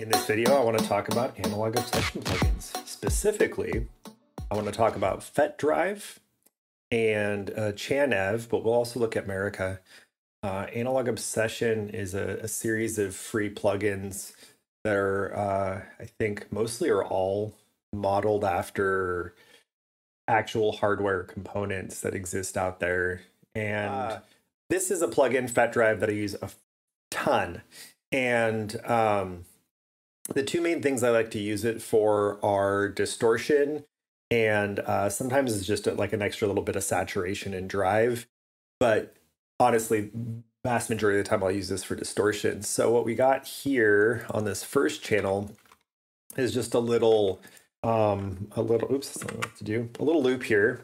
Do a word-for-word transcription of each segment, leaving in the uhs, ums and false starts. In this video, I want to talk about Analog Obsession plugins. Specifically, I want to talk about FetDrive and uh, CHANNEV, but we'll also look at MERICA. Uh, Analog Obsession is a, a series of free plugins that are, uh, I think, mostly or all modeled after actual hardware components that exist out there. And uh, this is a plugin, FetDrive, that I use a ton. And um, the two main things I like to use it for are distortion and uh, sometimes it's just a, like an extra little bit of saturation and drive. But honestly, vast majority of the time I'll use this for distortion. So what we got here on this first channel is just a little, um, a little, oops, I don't know what to do, a little loop here,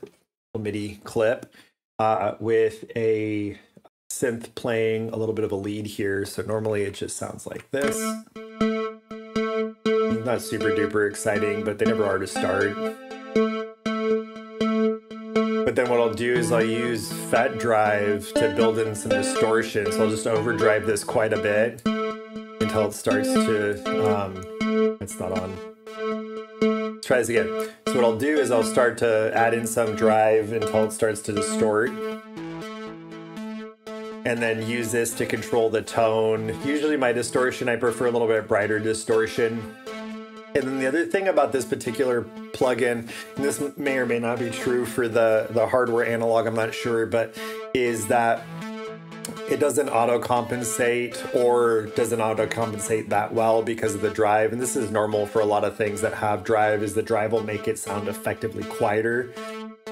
a MIDI clip uh, with a synth playing a little bit of a lead here. So normally it just sounds like this. Not super duper exciting, but they never are to start. But then what I'll do is I'll use FetDrive to build in some distortion. So I'll just overdrive this quite a bit until it starts to, um, it's not on. Let's try this again. So what I'll do is I'll start to add in some drive until it starts to distort. And then use this to control the tone. Usually my distortion, I prefer a little bit brighter distortion. And then the other thing about this particular plugin, and this may or may not be true for the, the hardware analog, I'm not sure, but is that it doesn't auto-compensate or doesn't auto-compensate that well because of the drive. And this is normal for a lot of things that have drive, is the drive will make it sound effectively quieter.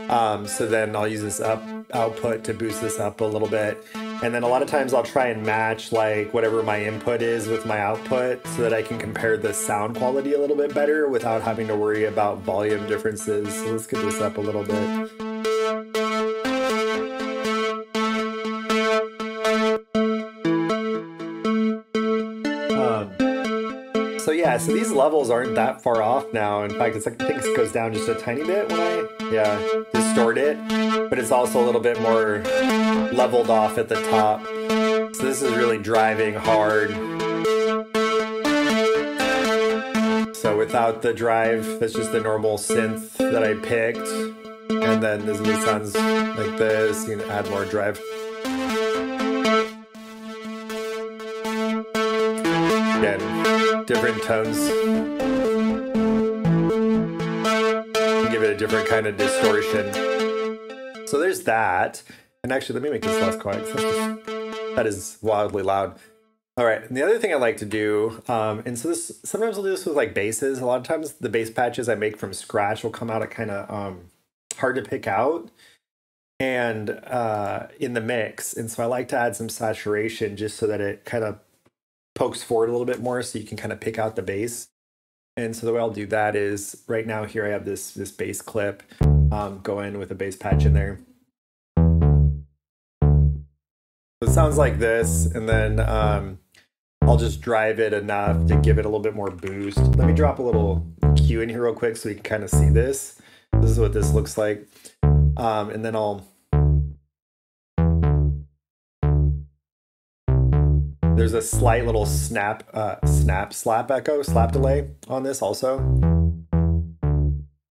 Um, so then I'll use this up output to boost this up a little bit. And then a lot of times I'll try and match like whatever my input is with my output so that I can compare the sound quality a little bit better without having to worry about volume differences. So let's get this up a little bit. Um, so yeah, so these levels aren't that far off now. In fact, it's like, I think it goes down just a tiny bit when I yeah, distort it, but it's also a little bit more leveled off at the top. So this is really driving hard. So without the drive, that's just the normal synth that I picked. And then this sounds like this, you can add more drive. Again, different tones. Give it a different kind of distortion. So there's that. And actually, let me make this less quiet. That is wildly loud. All right. And the other thing I like to do, um, and so this sometimes I'll do this with like basses. A lot of times the bass patches I make from scratch will come out at kind of um, hard to pick out and uh, in the mix. And so I like to add some saturation just so that it kind of pokes forward a little bit more so you can kind of pick out the bass. And so the way I'll do that is right now here I have this this bass clip um, go in with a bass patch in there. So it sounds like this, and then um, I'll just drive it enough to give it a little bit more boost. Let me drop a little cue in here real quick so you can kind of see this. This is what this looks like. Um, and then I'll... There's a slight little snap, uh, snap, slap echo, slap delay on this also.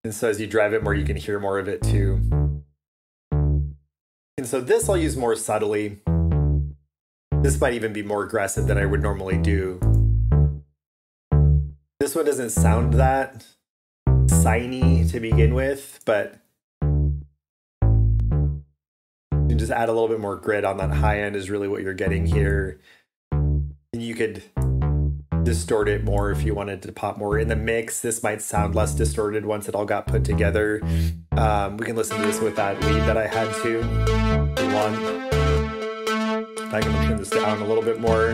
And so as you drive it more, you can hear more of it too. And so this I'll use more subtly. This might even be more aggressive than I would normally do. This one doesn't sound that signy to begin with, but you can just add a little bit more grit on that high end is really what you're getting here. And you could distort it more if you wanted to pop more in the mix. This might sound less distorted once it all got put together. Um, we can listen to this with that lead that I had too. One. I can turn this down a little bit more.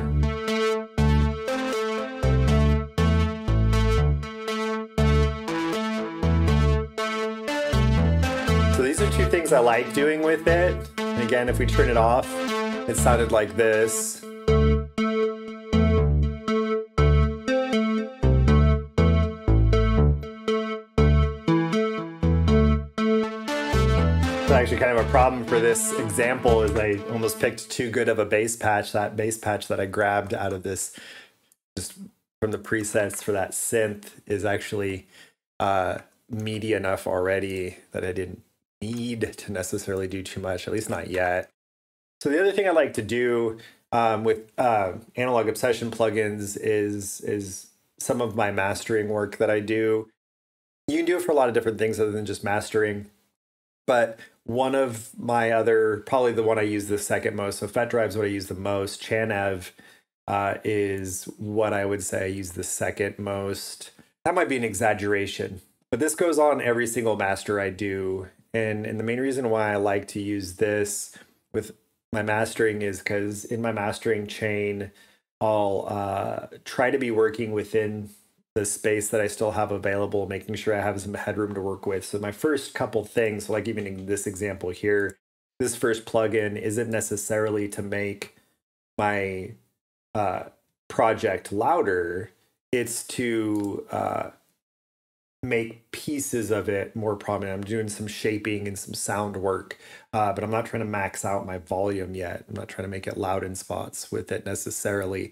So these are two things I like doing with it. And again, if we turn it off, it sounded like this. Actually kind of a problem for this example is I almost picked too good of a bass patch, that bass patch that I grabbed out of this just from the presets for that synth is actually uh, meaty enough already that I didn't need to necessarily do too much, at least not yet. So the other thing I like to do um, with uh, Analog Obsession plugins is, is some of my mastering work that I do. You can do it for a lot of different things other than just mastering. But one of my other, probably the one I use the second most, so FetDrive is what I use the most. CHANNEV uh, is what I would say I use the second most. That might be an exaggeration, but this goes on every single master I do. And, and the main reason why I like to use this with my mastering is because in my mastering chain, I'll uh, try to be working within the space that I still have available, making sure I have some headroom to work with. So my first couple things, like even in this example here, this first plugin isn't necessarily to make my uh, project louder. It's to uh, make pieces of it more prominent. I'm doing some shaping and some sound work, uh, but I'm not trying to max out my volume yet. I'm not trying to make it loud in spots with it necessarily.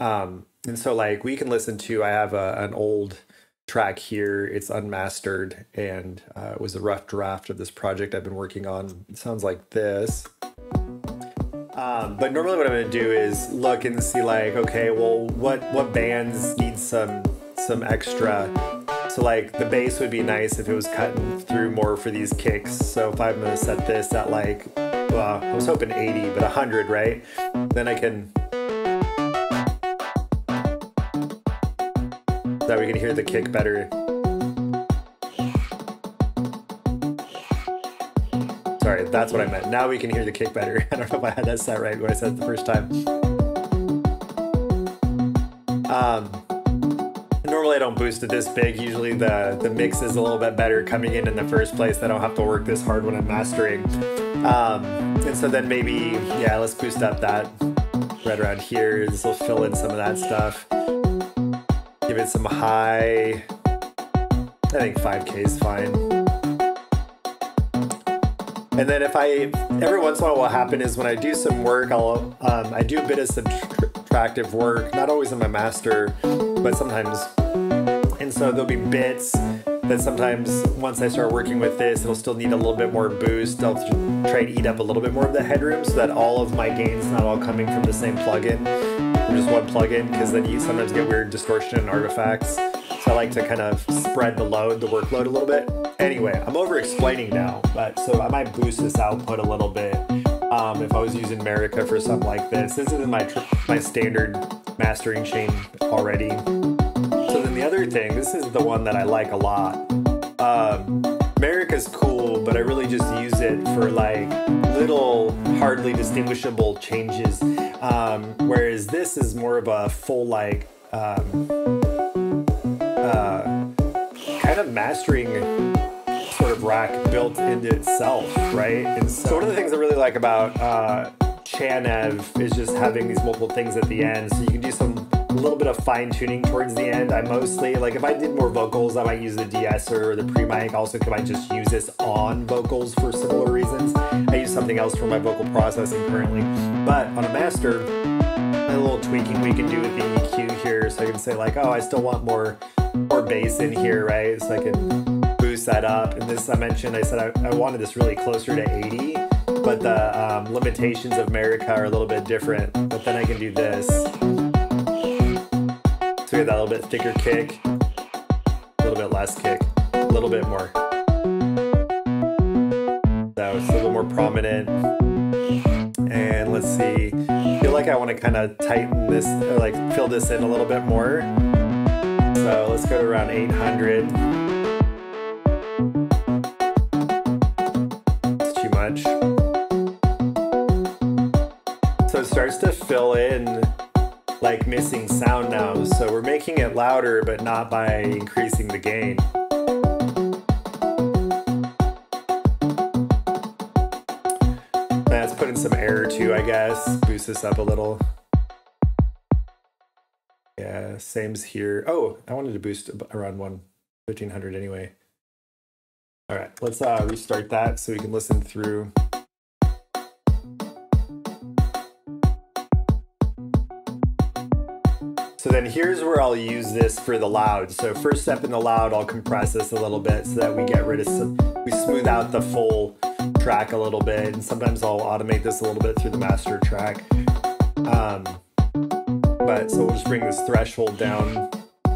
Um, and so like we can listen to, I have a, an old track here, it's unmastered, and uh, it was a rough draft of this project I've been working on. It sounds like this. Um, but normally what I'm gonna do is look and see like, okay, well, what, what bands need some, some extra? So like the bass would be nice if it was cutting through more for these kicks. So if I'm gonna set this at like, well, I was hoping eighty, but one hundred, right? Then I can, that we can hear the kick better. Sorry, that's what I meant. Now we can hear the kick better. I don't know if I had that set right when I said it the first time. Um, normally I don't boost it this big. Usually the, the mix is a little bit better coming in in the first place. I don't have to work this hard when I'm mastering. Um, and so then maybe, yeah, let's boost up that right around here. This will fill in some of that stuff. Give it some high, I think five K is fine. And then if I, every once in a while what happens is when I do some work, I'll, um, I do a bit of subtractive work, not always in my master, but sometimes. And so there'll be bits that sometimes once I start working with this, it'll still need a little bit more boost. I'll try to eat up a little bit more of the headroom so that all of my gain's not all coming from the same plugin. Just one plugin, because then you sometimes get weird distortion and artifacts. So I like to kind of spread the load, the workload a little bit. Anyway, I'm over explaining now, but so I might boost this output a little bit. Um, if I was using MERICA for something like this, this is in my, my standard mastering chain already. So then the other thing, this is the one that I like a lot. Um, MERICA's cool, but I really just use it for like little, hardly distinguishable changes. Um, whereas this is more of a full like um, uh, kind of mastering sort of rack built into itself, right? And so one of the things I really like about uh, CHANNEV is just having these multiple things at the end, so you can do some a little bit of fine tuning towards the end. I mostly like if I did more vocals, I might use the de-esser or the pre-mic. Also, could I just use this on vocals for similar reasons? I use something else for my vocal processing currently. But on a master, a little tweaking we can do with the E Q here. So I can say like, oh, I still want more more bass in here, right? So I can boost that up. And this I mentioned, I said I, I wanted this really closer to eighty, but the um, limitations of MERICA are a little bit different. But then I can do this. So we have that little bit thicker kick, a little bit less kick, a little bit more. That was a little more prominent. And let's see, I feel like I want to kind of tighten this, or like fill this in a little bit more. So let's go to around eight hundred. It's too much. So it starts to fill in like missing sound now, so we're making it louder but not by increasing the gain. Let's put in some air too, I guess. Boost this up a little. Yeah, same's here. Oh, I wanted to boost around one fifteen hundred anyway. All right, let's uh, restart that so we can listen through. So So then here's where I'll use this for the loud. So first step in the loud, I'll compress this a little bit so that we get rid of some, we smooth out the full track a little bit. And sometimes I'll automate this a little bit through the master track. Um, but so we'll just bring this threshold down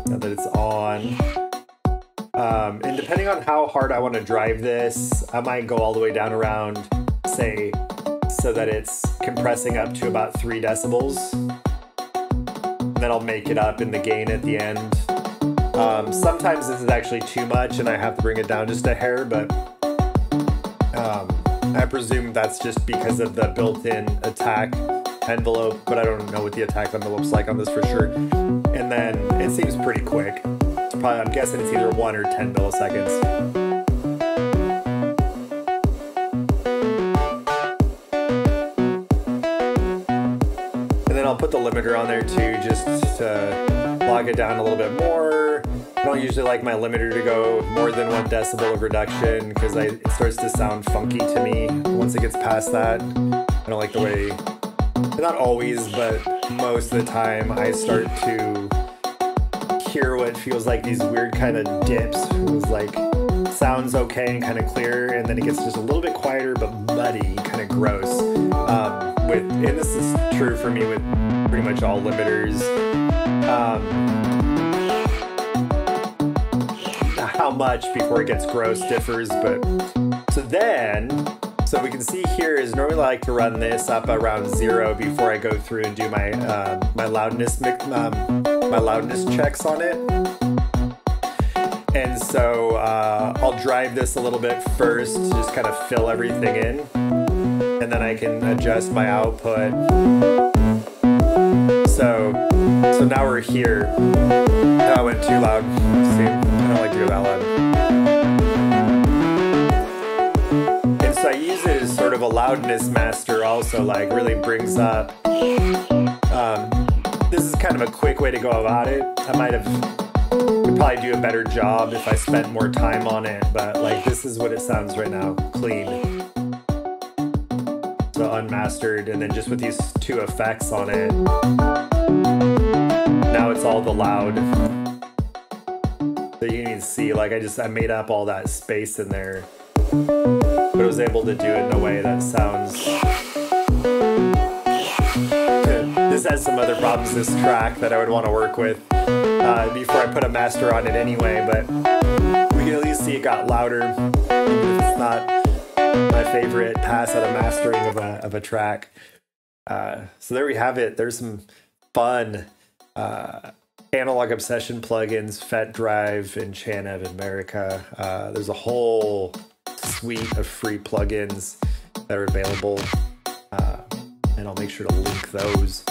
now that it's on. Um, and depending on how hard I want to drive this, I might go all the way down around, say, so that it's compressing up to about three decibels. Then I'll make it up in the gain at the end. Um, sometimes this is actually too much and I have to bring it down just a hair, but um, I presume that's just because of the built-in attack envelope, but I don't know what the attack envelope's like on this for sure. And then it seems pretty quick. It's probably, I'm guessing it's either one or ten milliseconds. Put the limiter on there too, just to lock it down a little bit more. I don't usually like my limiter to go more than one decibel of reduction because it starts to sound funky to me once it gets past that. I don't like the way, not always, but most of the time I start to hear what feels like these weird kind of dips. It was like, sounds okay and kind of clear, and then it gets just a little bit quieter but muddy, kind of gross. Um, With, and this is true for me with pretty much all limiters. Um, how much before it gets gross differs, but so then, so we can see here is normally I like to run this up around zero before I go through and do my uh, my loudness mix, um, my loudness checks on it. And so uh, I'll drive this a little bit first, to just kind of fill everything in. And then I can adjust my output. So, so now we're here. That went too loud. See, I don't like to go that loud. And so I use it as sort of a loudness master also, like really brings up, um, this is kind of a quick way to go about it. I might have, could probably do a better job if I spent more time on it, but like this is what it sounds right now, clean. The unmastered, and then just with these two effects on it, now it's all the loud. So you can see, like I just I made up all that space in there, but I was able to do it in a way that sounds good. This has some other problems, this track, that I would want to work with uh, before I put a master on it anyway, but we can at least see it got louder. It's not my favorite pass at a mastering of a, of a track. Uh, so there we have it. There's some fun uh, Analog Obsession plugins, FetDrive and CHANNEV and MERICA. Uh, there's a whole suite of free plugins that are available, uh, and I'll make sure to link those.